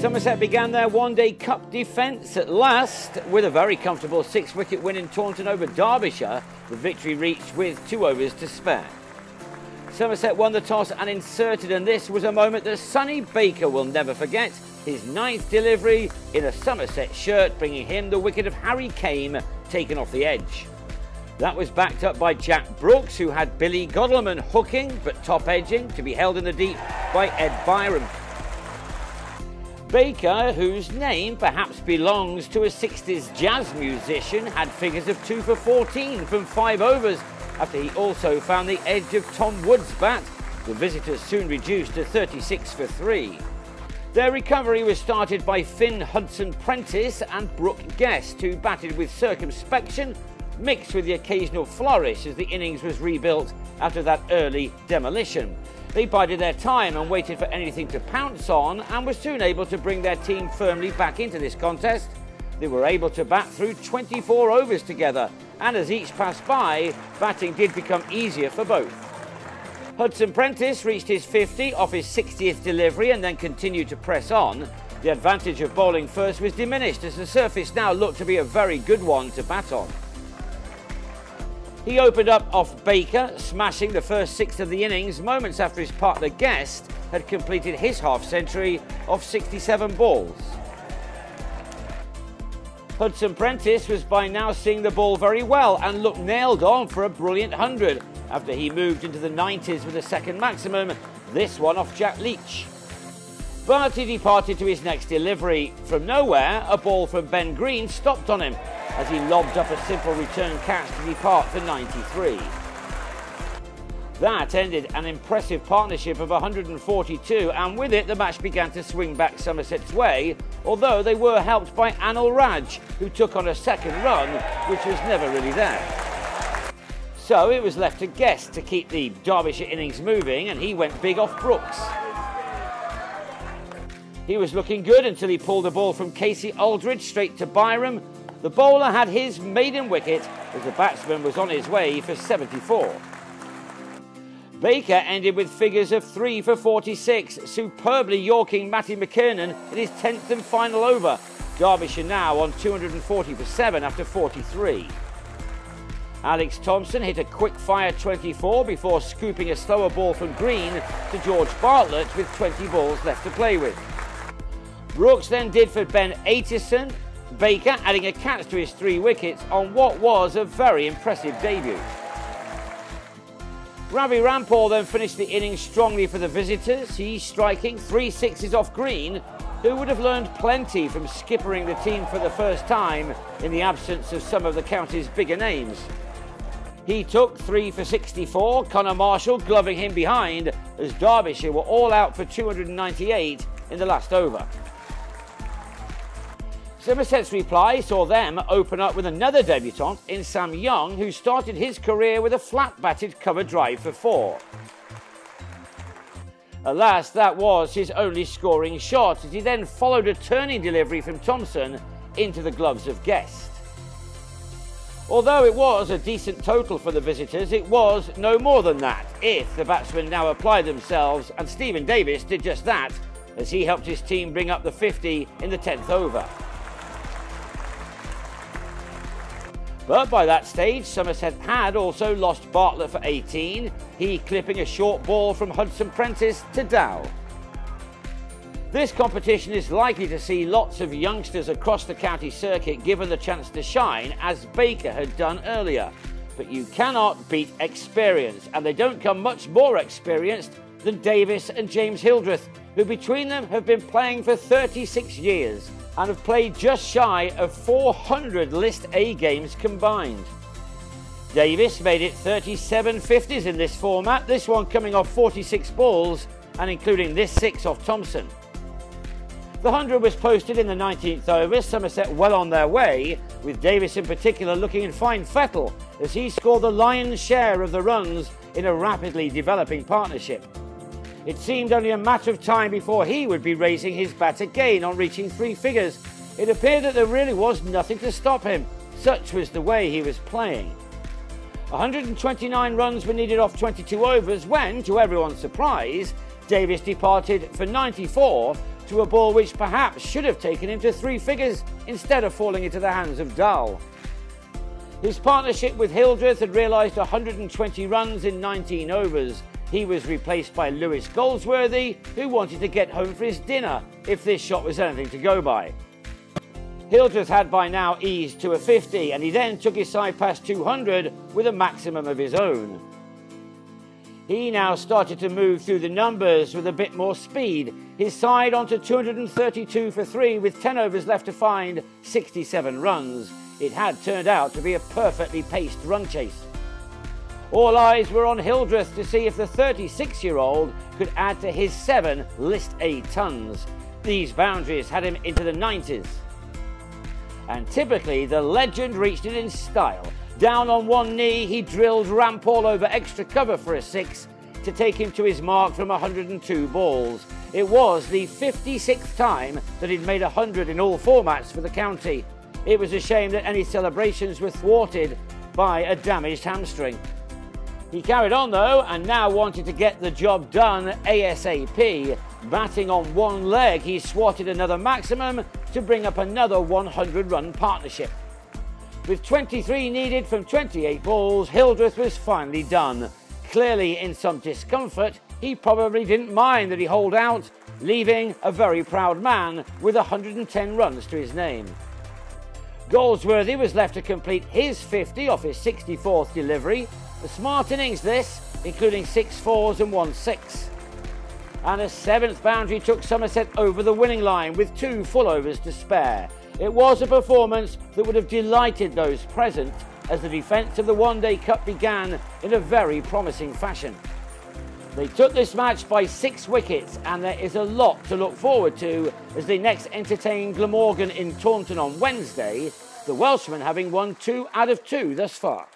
Somerset began their one-day cup defence at last with a very comfortable six-wicket win in Taunton over Derbyshire, with victory reached with 2 overs to spare. Somerset won the toss and inserted, and this was a moment that Sonny Baker will never forget, his 9th delivery in a Somerset shirt, bringing him the wicket of Harry Kane, taken off the edge. That was backed up by Jack Brooks, who had Billy Godleman hooking but top-edging, to be held in the deep by Ed Byrom. Baker, whose name perhaps belongs to a 60s jazz musician, had figures of 2 for 14 from 5 overs after he also found the edge of Tom Woods' bat. The visitors soon reduced to 36 for 3. Their recovery was started by Finn Hudson-Prentice and Brooke Guest, who batted with circumspection, mixed with the occasional flourish as the innings was rebuilt after that early demolition. They bided their time and waited for anything to pounce on, and were soon able to bring their team firmly back into this contest. They were able to bat through 24 overs together, and as each passed by, batting did become easier for both. Hudson-Prentice reached his 50 off his 60th delivery and then continued to press on. The advantage of bowling first was diminished as the surface now looked to be a very good one to bat on. He opened up off Baker, smashing the first 6 of the innings moments after his partner Guest had completed his half-century off 67 balls. Hudson-Prentice was by now seeing the ball very well and looked nailed on for a brilliant 100 after he moved into the 90s with a second maximum, this one off Jack Leach. But he departed to his next delivery. From nowhere, a ball from Ben Green stopped on him as he lobbed up a simple return catch to depart for 93. That ended an impressive partnership of 142, and with it the match began to swing back Somerset's way, although they were helped by Anil Raj, who took on a second run which was never really there. So it was left to Guest to keep the Derbyshire innings moving, and he went big off Brooks. He was looking good until he pulled the ball from Casey Aldridge straight to Byrom. The bowler had his maiden wicket as the batsman was on his way for 74. Baker ended with figures of 3 for 46, superbly yorking Matty McKernan in his 10th and final over. Derbyshire now on 240 for 7 after 43. Alex Thomson hit a quick-fire 24 before scooping a slower ball from Green to George Bartlett with 20 balls left to play with. Brooks then did for Ben Aiterson, Baker adding a catch to his 3 wickets on what was a very impressive debut. Ravi Rampal then finished the innings strongly for the visitors, he striking 3 sixes off Green, who would have learned plenty from skippering the team for the first time in the absence of some of the county's bigger names. He took 3 for 64, Connor Marshall gloving him behind as Derbyshire were all out for 298 in the last over. Somerset's reply saw them open up with another debutant in Sam Young, who started his career with a flat-batted cover drive for 4. Alas, that was his only scoring shot, as he then followed a turning delivery from Thomson into the gloves of Guest. Although it was a decent total for the visitors, it was no more than that if the batsmen now applied themselves, and Steven Davies did just that as he helped his team bring up the 50 in the 10th over. But by that stage, Somerset had also lost Bartlett for 18, he clipping a short ball from Hudson-Prentice to Dahl. This competition is likely to see lots of youngsters across the county circuit given the chance to shine, as Baker had done earlier. But you cannot beat experience, and they don't come much more experienced than Davies and James Hildreth, who between them have been playing for 36 years. And have played just shy of 400 List A games combined. Davies made it 37 50s in this format, this one coming off 46 balls and including this 6 off Thomson. The 100 was posted in the 19th over, Somerset well on their way, with Davies in particular looking in fine fettle as he scored the lion's share of the runs in a rapidly developing partnership. It seemed only a matter of time before he would be raising his bat again on reaching 3 figures. It appeared that there really was nothing to stop him, such was the way he was playing. 129 runs were needed off 22 overs when, to everyone's surprise, Davies departed for 94 to a ball which perhaps should have taken him to three figures instead of falling into the hands of Dahl. His partnership with Hildreth had realised 120 runs in 19 overs. He was replaced by Lewis Goldsworthy, who wanted to get home for his dinner, if this shot was anything to go by. Hildreth had by now eased to a 50, and he then took his side past 200 with a maximum of his own. He now started to move through the numbers with a bit more speed, his side onto 232 for three with 10 overs left to find 67 runs. It had turned out to be a perfectly paced run chase. All eyes were on Hildreth to see if the 36-year-old could add to his 7 List A tons. These boundaries had him into the 90s. And typically, the legend reached it in style. Down on one knee, he drilled Rampal over extra cover for a 6 to take him to his mark from 102 balls. It was the 56th time that he'd made 100 in all formats for the county. It was a shame that any celebrations were thwarted by a damaged hamstring. He carried on though, and now wanted to get the job done ASAP. Batting on one leg, he swatted another maximum to bring up another 100-run partnership. With 23 needed from 28 balls, Hildreth was finally done. Clearly in some discomfort, he probably didn't mind that he holed out, leaving a very proud man with 110 runs to his name. Goldsworthy was left to complete his 50 off his 64th delivery. A smart innings this, including 6 fours and 1 6. And a 7th boundary took Somerset over the winning line with 2 full overs to spare. It was a performance that would have delighted those present as the defence of the One Day Cup began in a very promising fashion. They took this match by 6 wickets, and there is a lot to look forward to as they next entertain Glamorgan in Taunton on Wednesday, the Welshman having won 2 out of 2 thus far.